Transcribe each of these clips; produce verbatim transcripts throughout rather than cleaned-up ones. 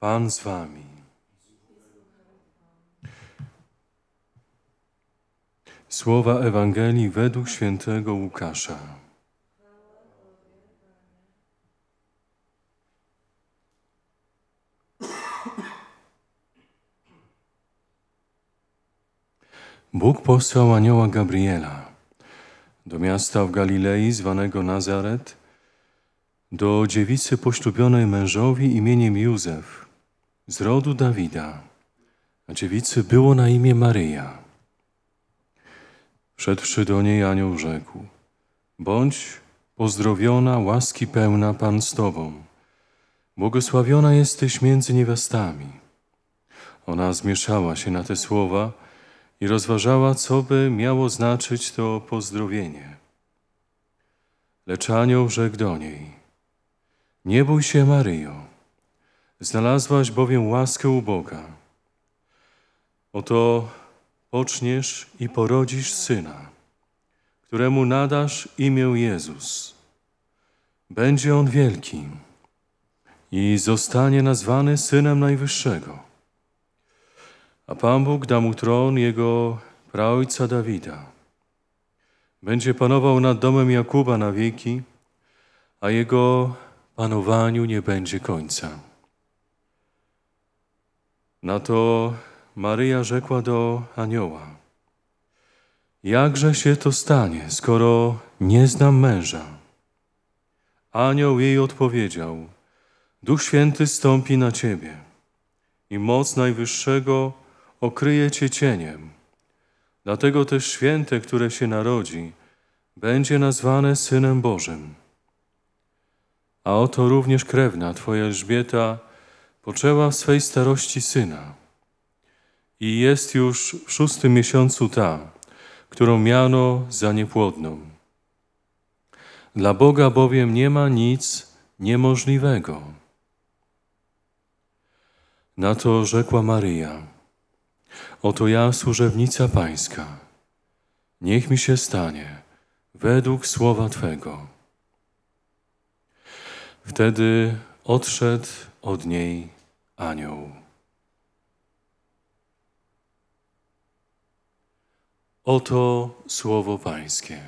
Pan z wami. Słowa Ewangelii według świętego Łukasza. Bóg posłał anioła Gabriela do miasta w Galilei zwanego Nazaret, do dziewicy poślubionej mężowi imieniem Józef, z rodu Dawida, a dziewicy było na imię Maryja. Wszedłszy do niej anioł rzekł: bądź pozdrowiona, łaski pełna, Pan z tobą, błogosławiona jesteś między niewiastami. Ona zmieszała się na te słowa i rozważała, co by miało znaczyć to pozdrowienie. Lecz anioł rzekł do niej: nie bój się, Maryjo, znalazłaś bowiem łaskę u Boga. Oto poczniesz i porodzisz syna, któremu nadasz imię Jezus. Będzie on wielki i zostanie nazwany Synem Najwyższego. A Pan Bóg da mu tron jego praojca Dawida. Będzie panował nad domem Jakuba na wieki, a jego panowaniu nie będzie końca. Na to Maryja rzekła do anioła: jakże się to stanie, skoro nie znam męża? Anioł jej odpowiedział: Duch Święty stąpi na ciebie i moc Najwyższego okryje cię cieniem. Dlatego też święte, które się narodzi, będzie nazwane Synem Bożym. A oto również krewna twoja Elżbieta poczęła w swej starości syna i jest już w szóstym miesiącu ta, którą miano za niepłodną. Dla Boga bowiem nie ma nic niemożliwego. Na to rzekła Maryja: oto ja, służebnica pańska, niech mi się stanie według słowa twego. Wtedy odszedł od niej anioł. Oto słowo pańskie.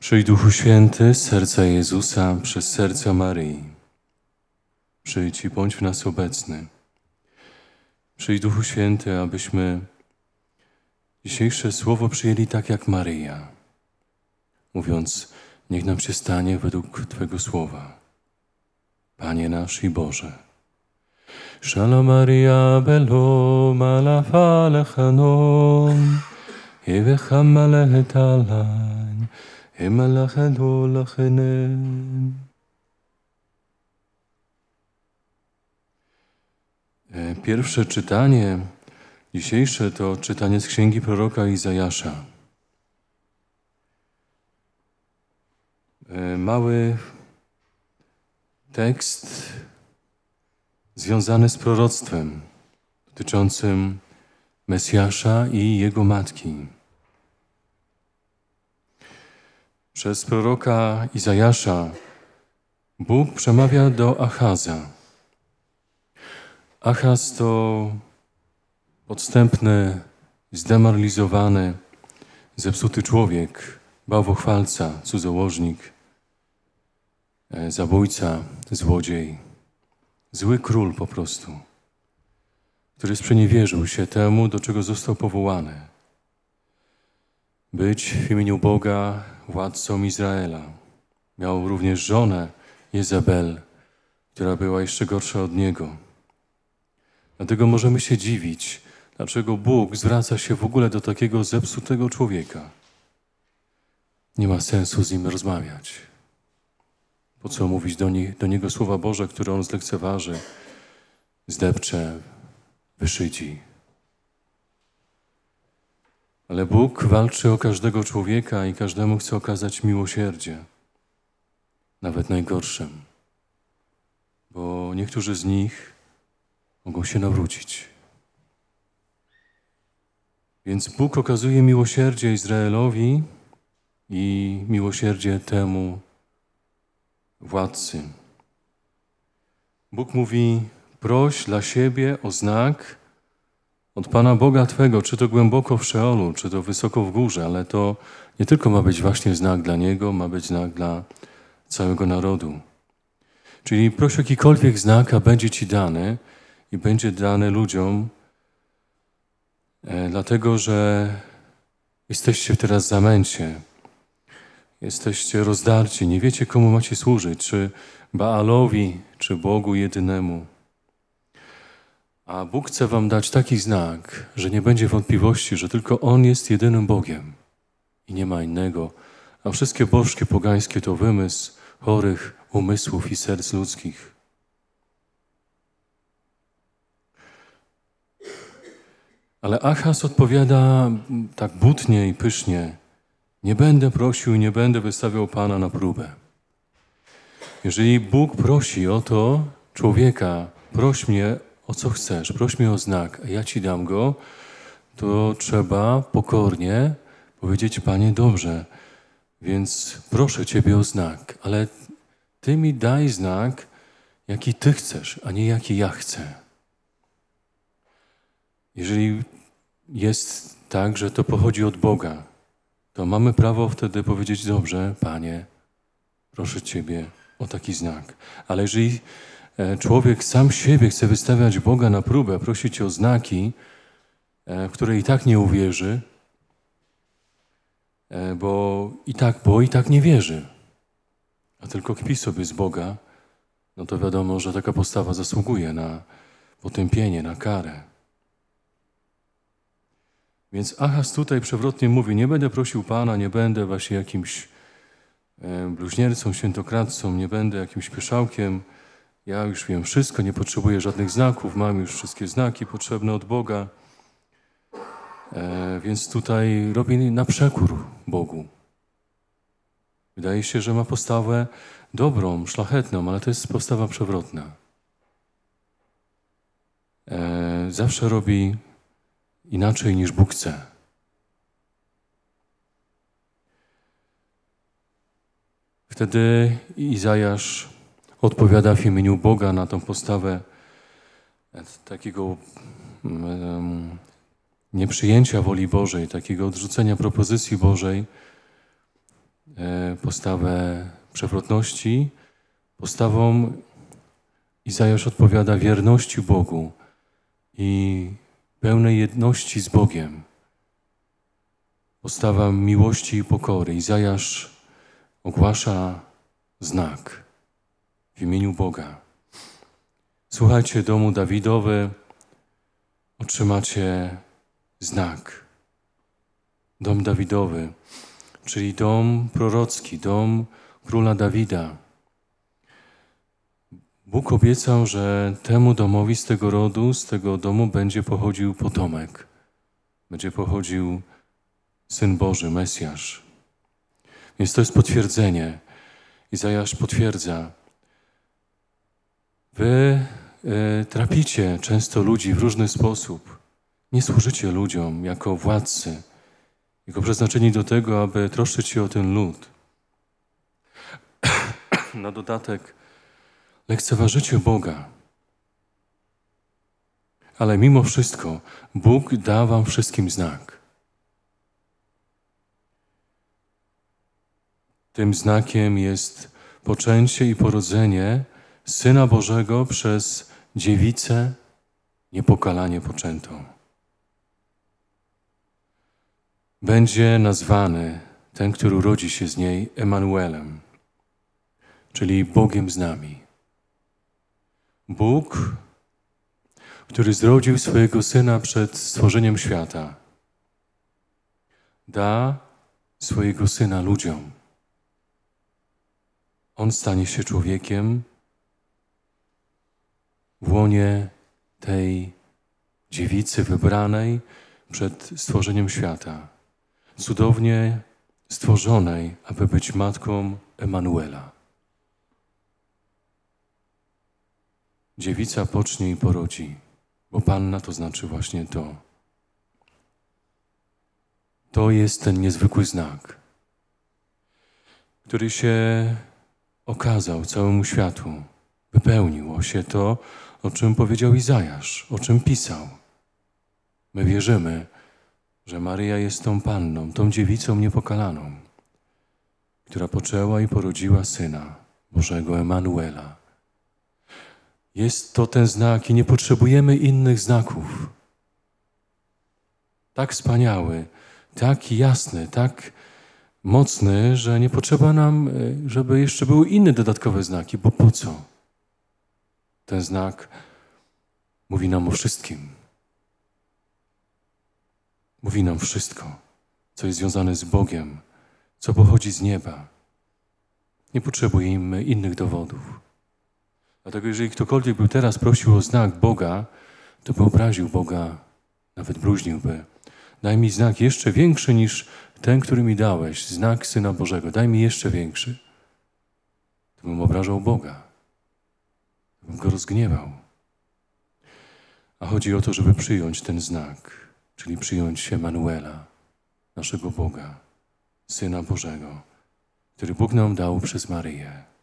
Przyjdź, Duchu Święty, z serca Jezusa przez serca Maryi. Przyjdź i bądź w nas obecny. Przyjdź, Duchu Święty, abyśmy dzisiejsze słowo przyjęli tak jak Maryja, mówiąc: niech nam się stanie według twego słowa, Panie nasz i Boże. Shalom Maria belom alafa lechanom yevecham alehetalan emalachadolachenem. Pierwsze czytanie dzisiejsze to czytanie z księgi proroka Izajasza. Mały tekst związany z proroctwem dotyczącym Mesjasza i jego matki. Przez proroka Izajasza Bóg przemawia do Achaza. Achaz to podstępny, zdemaralizowany, zepsuty człowiek, bałwochwalca, cudzołożnik, zabójca, złodziej, zły król po prostu, który sprzeniewierzył się temu, do czego został powołany. Być w imieniu Boga władcą Izraela. Miał również żonę Jezabel, która była jeszcze gorsza od niego. Dlatego możemy się dziwić, dlaczego Bóg zwraca się w ogóle do takiego zepsutego człowieka. Nie ma sensu z nim rozmawiać. Po co mówić do, nie, do niego słowa Boże, które on zlekceważy, zdepcze, wyszydzi. Ale Bóg walczy o każdego człowieka i każdemu chce okazać miłosierdzie, nawet najgorszym. bo niektórzy z nich mogą się nawrócić. Więc Bóg okazuje miłosierdzie Izraelowi i miłosierdzie temu władcy. Bóg mówi, proś dla siebie o znak od Pana Boga Twego, czy to głęboko w Szeolu, czy to wysoko w górze, ale to nie tylko ma być właśnie znak dla Niego, ma być znak dla całego narodu. Czyli proś jakikolwiek znak, a będzie Ci dany i będzie dany ludziom, e, dlatego że jesteście teraz w zamęcie, jesteście rozdarci, nie wiecie komu macie służyć, czy Baalowi, czy Bogu jedynemu. A Bóg chce wam dać taki znak, że nie będzie wątpliwości, że tylko On jest jedynym Bogiem i nie ma innego. A wszystkie bożki pogańskie to wymysł chorych umysłów i serc ludzkich. Ale Achaz odpowiada tak butnie i pysznie. Nie będę prosił, nie będę wystawiał Pana na próbę. Jeżeli Bóg prosi o to człowieka, proś mnie o co chcesz, proś mnie o znak, a ja Ci dam go, to trzeba pokornie powiedzieć, Panie, dobrze, więc proszę Ciebie o znak, ale Ty mi daj znak, jaki Ty chcesz, a nie jaki ja chcę. Jeżeli jest tak, że to pochodzi od Boga, to mamy prawo wtedy powiedzieć, dobrze, Panie, proszę Ciebie o taki znak. Ale jeżeli człowiek sam siebie chce wystawiać Boga na próbę, prosić o znaki, w które i tak nie uwierzy, bo i tak, bo i tak nie wierzy, a tylko kpi sobie z Boga, no to wiadomo, że taka postawa zasługuje na potępienie, na karę. Więc Achaz tutaj przewrotnie mówi, nie będę prosił Pana, nie będę właśnie jakimś bluźniercą, świętokradcą, nie będę jakimś pieszałkiem. Ja już wiem wszystko, nie potrzebuję żadnych znaków, mam już wszystkie znaki potrzebne od Boga. E, więc tutaj robię na przekór Bogu. Wydaje się, że ma postawę dobrą, szlachetną, ale to jest postawa przewrotna. E, zawsze robi inaczej niż Bóg chce. Wtedy Izajasz odpowiada w imieniu Boga na tą postawę takiego um, nieprzyjęcia woli Bożej, takiego odrzucenia propozycji Bożej, postawę przewrotności. Postawą Izajasz odpowiada wierności Bogu i pełnej jedności z Bogiem. Postawa miłości i pokory. Izajasz ogłasza znak w imieniu Boga. Słuchajcie, domu Dawidowy, otrzymacie znak. Dom Dawidowy, czyli dom prorocki, dom króla Dawida. Bóg obiecał, że temu domowi z tego rodu, z tego domu będzie pochodził potomek. Będzie pochodził Syn Boży, Mesjasz. Więc to jest potwierdzenie. Izajasz potwierdza, Wy y, trapicie często ludzi w różny sposób. Nie służycie ludziom jako władcy, tylko przeznaczeni do tego, aby troszczyć się o ten lud. Na dodatek lekceważycie Boga. Ale mimo wszystko Bóg da wam wszystkim znak. Tym znakiem jest poczęcie i porodzenie Syna Bożego przez dziewicę niepokalanie poczętą. Będzie nazwany ten, który urodzi się z niej, Emanuelem, czyli Bogiem z nami. Bóg, który zrodził swojego Syna przed stworzeniem świata, da swojego Syna ludziom. On stanie się człowiekiem w łonie tej dziewicy wybranej przed stworzeniem świata, cudownie stworzonej, aby być matką Emanuela. Dziewica pocznie i porodzi, bo panna to znaczy właśnie to. To jest ten niezwykły znak, który się okazał całemu światu. Wypełniło się to, o czym powiedział Izajasz, o czym pisał. My wierzymy, że Maryja jest tą panną, tą dziewicą niepokalaną, która poczęła i porodziła Syna Bożego Emanuela. Jest to ten znak i nie potrzebujemy innych znaków. Tak wspaniały, tak jasny, tak mocny, że nie potrzeba nam, żeby jeszcze były inne dodatkowe znaki, bo po co? Ten znak mówi nam o wszystkim. Mówi nam wszystko, co jest związane z Bogiem, co pochodzi z nieba. Nie potrzebujemy innych dowodów. Dlatego jeżeli ktokolwiek by teraz prosił o znak Boga, to by obraził Boga, nawet bluźniłby. Daj mi znak jeszcze większy niż ten, który mi dałeś, znak Syna Bożego. Daj mi jeszcze większy. To bym obrażał Boga. To bym Go rozgniewał. A chodzi o to, żeby przyjąć ten znak, czyli przyjąć Emanuela, naszego Boga, Syna Bożego, który Bóg nam dał przez Maryję.